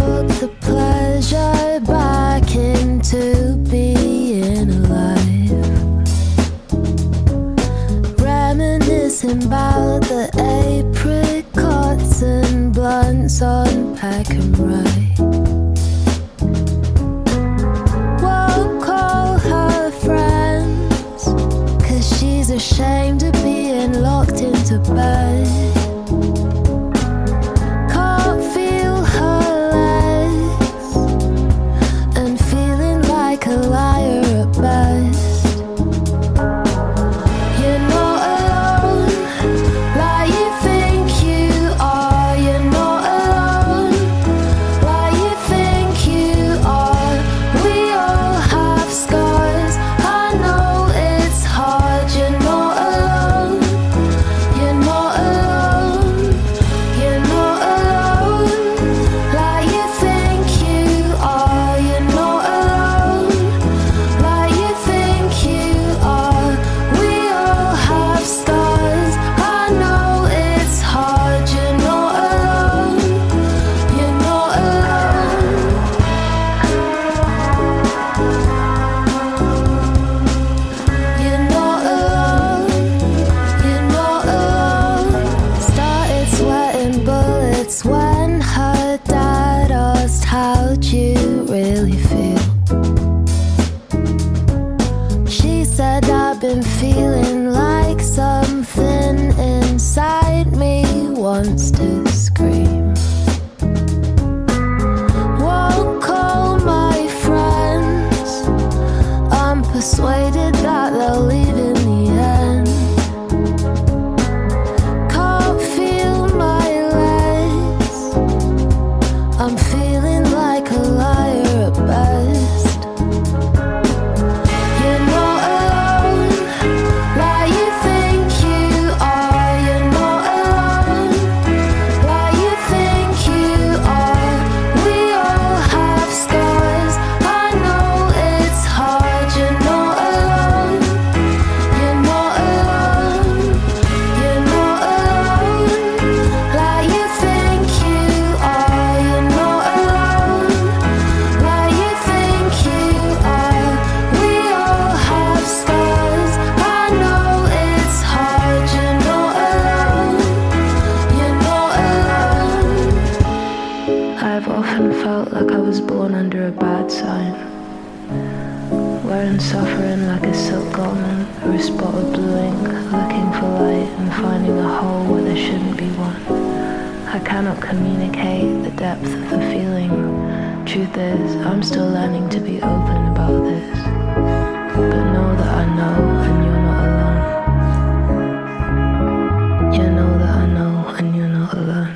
took the pleasure back into being alive, reminiscing about the apricots and blunts on Pack and Ride. Won't call her friends, cause she's ashamed of being locked into bed. Been feeling like something inside me wants to scream. Won't call my friends, I'm persuaded that they'll leave in the end. Can't feel my legs, I'm feeling like a liar at best. I've often felt like I was born under a bad sign, wearing suffering like a silk garment, or a spot of blue ink, looking for light and finding a hole where there shouldn't be one. I cannot communicate the depth of the feeling. Truth is, I'm still learning to be open about this, but know that I know and you're not alone. You know that I know and you're not alone.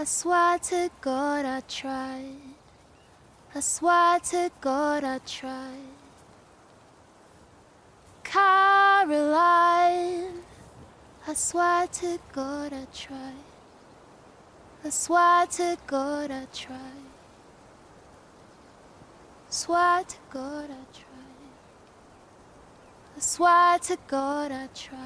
I swear to God I tried. I swear to God I tried. Caroline, I swear to God I tried. I swear to God I tried. I swear to God I tried. I swear to God I tried.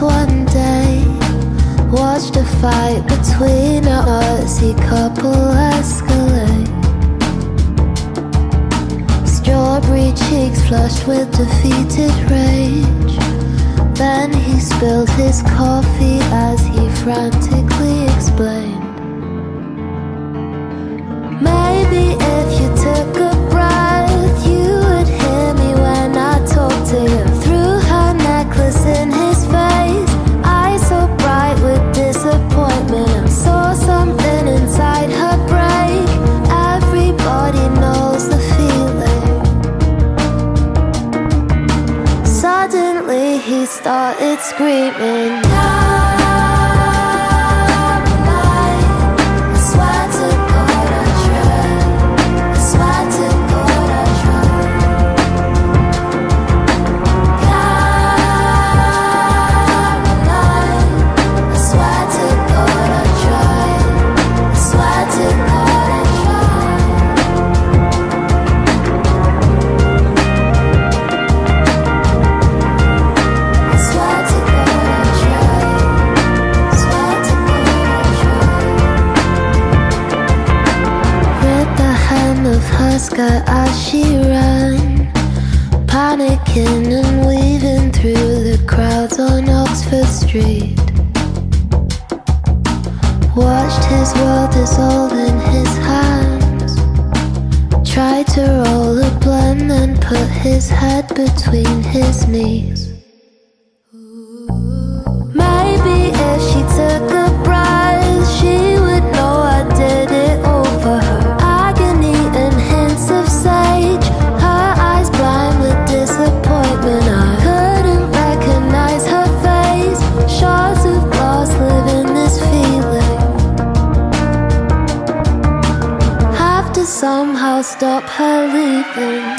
One day, watched a fight between a artsy couple escalate. Strawberry cheeks flushed with defeated rage. Then he spilled his coffee as he frantically explained, maybe if you took a breath, you would hear me when I talked to you. Threw her necklace in his face. Saw something inside her break. Everybody knows the feeling. Suddenly he started screaming. As she ran, panicking and weaving through the crowds on Oxford Street, watched his world dissolve in his hands. Tried to roll a blend and put his head between his knees. Maybe if she took a breath, she would know I did it all for her. Somehow stop her leaving. Caroline.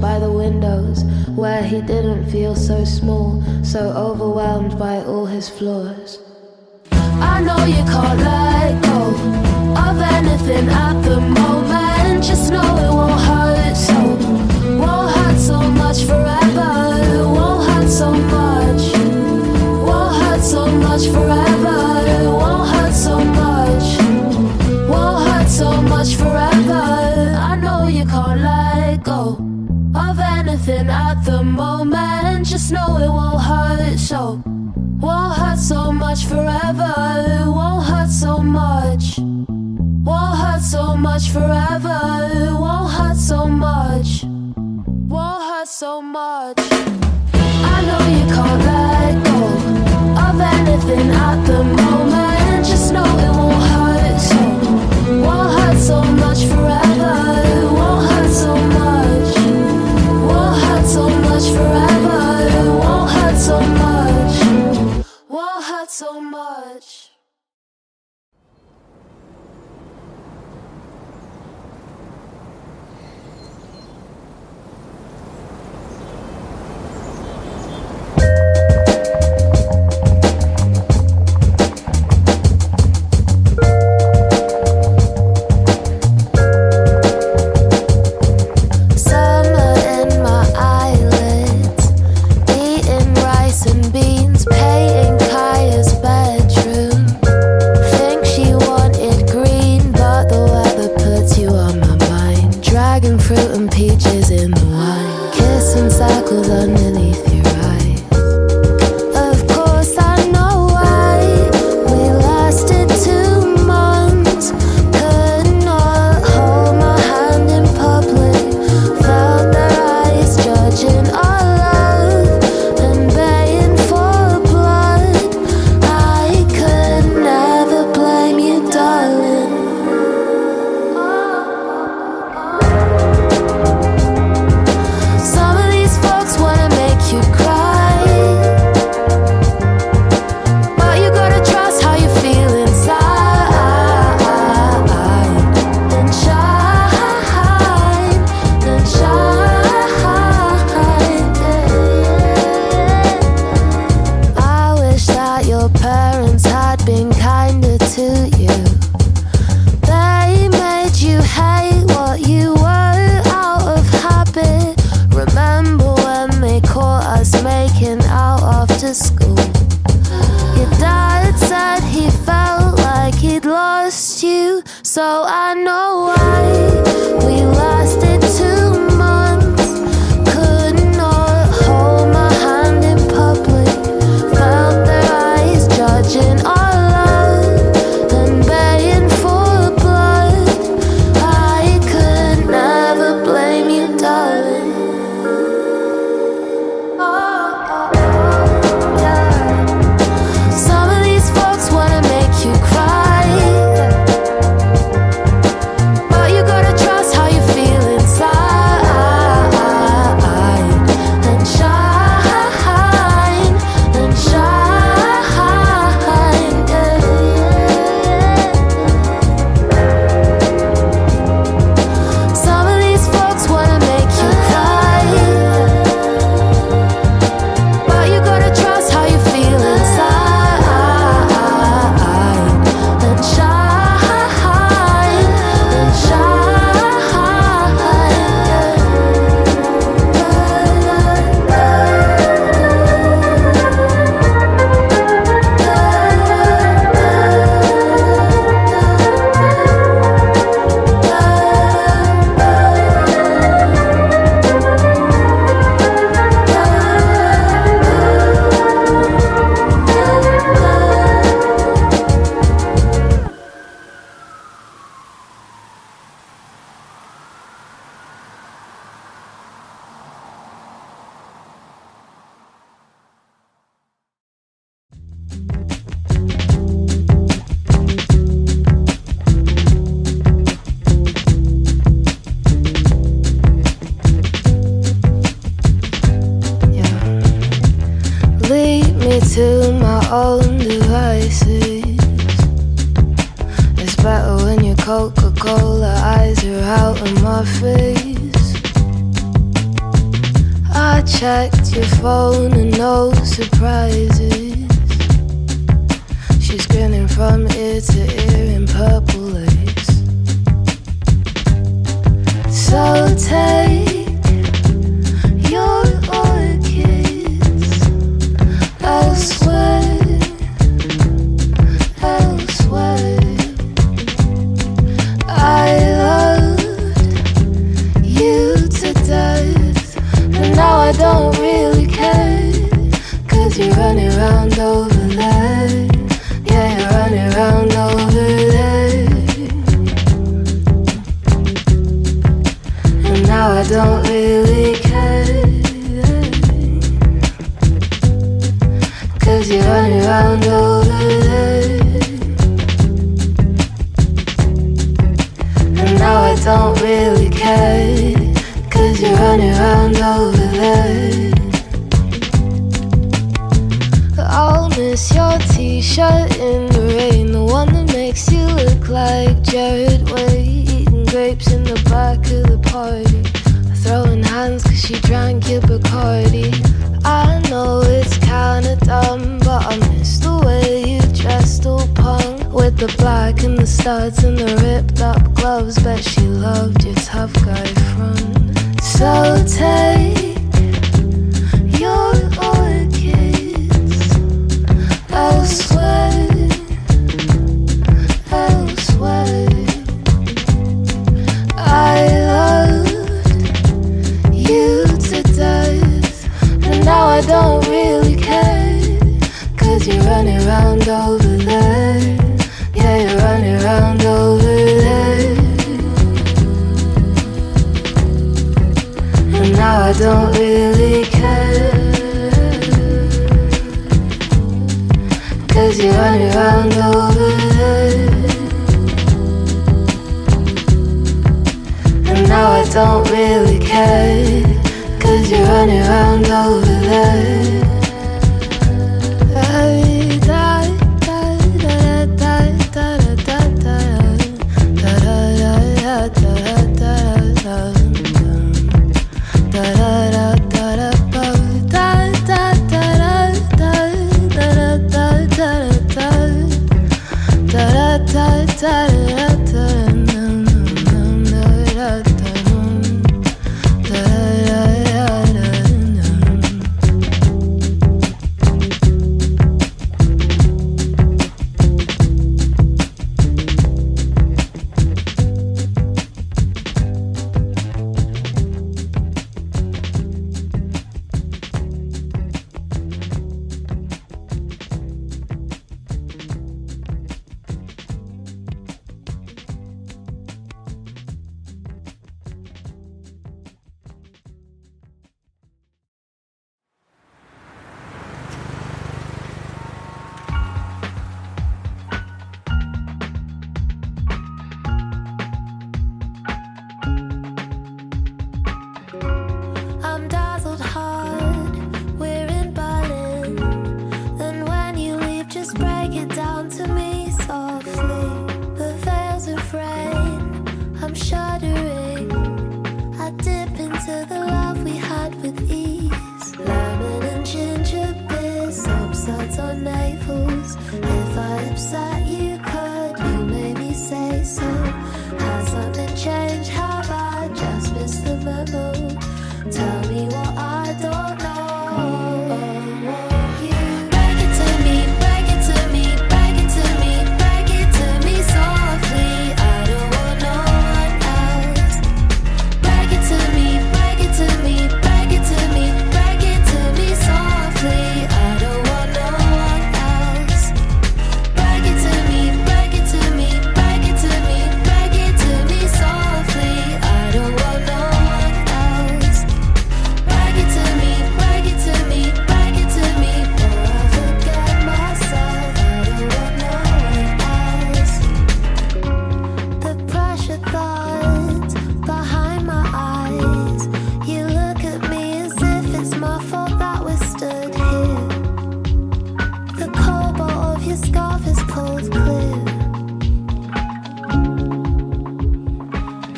By the windows, where he didn't feel so small, so overwhelmed by all his flaws. I know you can't let go of anything at the moment. Just know it won't hurt so, won't hurt so much forever. It won't hurt so much, won't hurt so much forever. It won't hurt so much, won't hurt so much forever. I know you can't let go of anything at the moment. Just know it won't hurt so, won't hurt so much forever. It won't hurt so much, won't hurt so much forever. It won't hurt so much, won't hurt so much. I know you can't let go of anything at the moment. Just know it won't hurt so, won't hurt so much forever. It won't hurt so much, won't hurt so much forever. It won't hurt so much, won't hurt so much. Judging our love and baying for blood. her eyes are out of my face. I checked your phone and no surprises. She's grinning from ear to ear in purple lace. So take your orchids elsewhere. I don't really care, 'cause you're running round over there. Yeah, you're running round over there. And now I don't really care, 'cause you're running round over there. And now I don't really care, 'cause you're running round over there. I'll miss your t-shirt in the rain, the one that makes you look like Jared Way, eating grapes in the back of the party, throwing hands 'cause she drank your Bacardi. I know it's kinda dumb, but I miss the way you dressed all punk, with the black and the studs and the ripped up gloves. Bet she loved your tough guy front. So take your orchids elsewhere, elsewhere. I loved you to death, and now I don't really care, 'cause you're running round over there. Yeah, you're running round over there. Now I don't really care, 'cause you're running round over there. And now I don't really care, 'cause you're running round over there.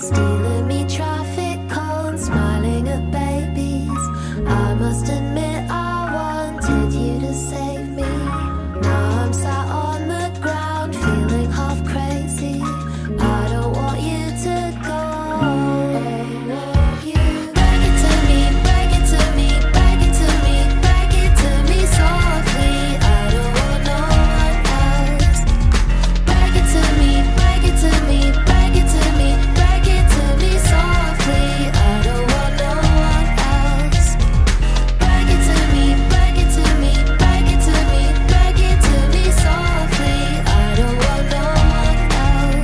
Stealing me traffic cones, smiling at babies. I must admit I wanted you to save me. Now I'm sat on the ground, feeling half crazy. I don't want you to go. Break it to me, break it to me, break it to me, break it to me softly. I don't want no one else. Break it to me, break it to me, break it to me, break it to me softly. I don't want no one else. Break it to me, break it to me, break it to me, break it to me softly. I don't want no one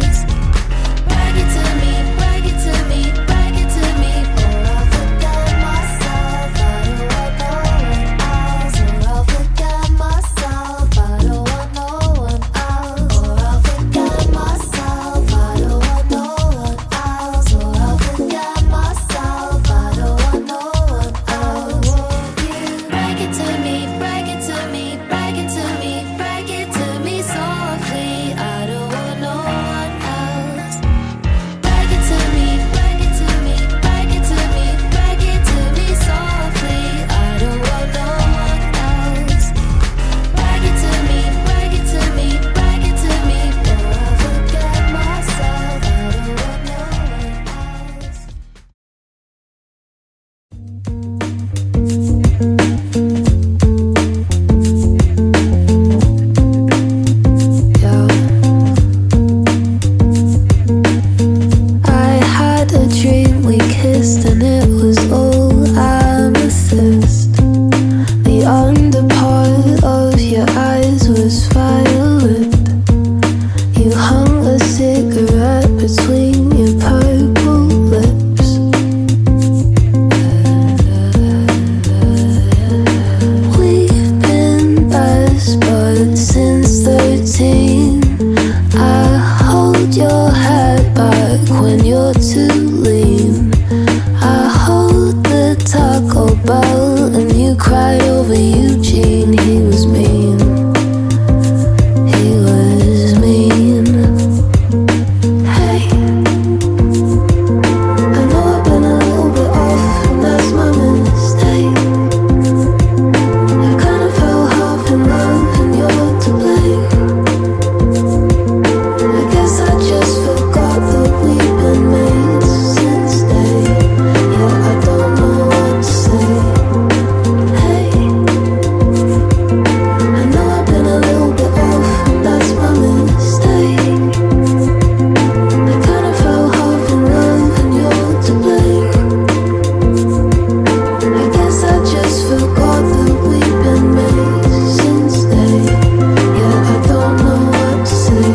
else. Break it to me, break it to me, break it to me, or I'll forget myself. I don't want no one else. Or I'll forget myself. I don't want no one else. Or I'll forget myself. I don't want no one else. Or I'll forget myself. I don't want no one else. Break it to me, break it to me, break it to me, break it to me softly. I don't want no one else. Break it to me, break it to me, break it to me, break it to me softly. I don't want no one else. Break it to me, break it to me, break it to me, or I'll forget myself. I don't want no one else. Yeah. I had a dream we kissed and it was all amethyst. The underpart of your eyes was violet. You hung a cigarette between your purple lips. We've been best buds since 13. I hold your head back when you're too lean. I hold the Taco Bell and you cry over Eugene. He was mean. He was mean. Hey, I know I've been a little bit off, and that's my mistake. I kinda fell half in love, and you're to blame. I guess I just forgot that we've been mates since day. Yeah, I don't know what to say. Hey, I know I've been a little bit off, and that's my mistake. I kinda fell half in love, and you're to blame. I guess I just forgot that we've been made since day. Yeah, I don't know what to say. Yeah.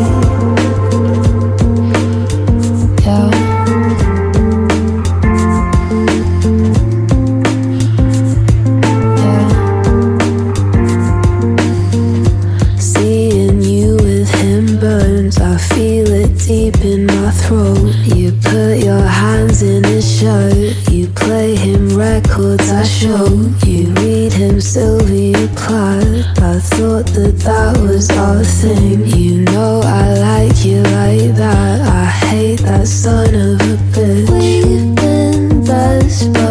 Yeah. Seeing you with him burns, I feel it deep in my throat. You put your hands in his shirt, you play him records I showed, you read him Sylvia Plath. I thought that that was our thing. You know I like you like that. I hate that son of a bitch. We've been best buds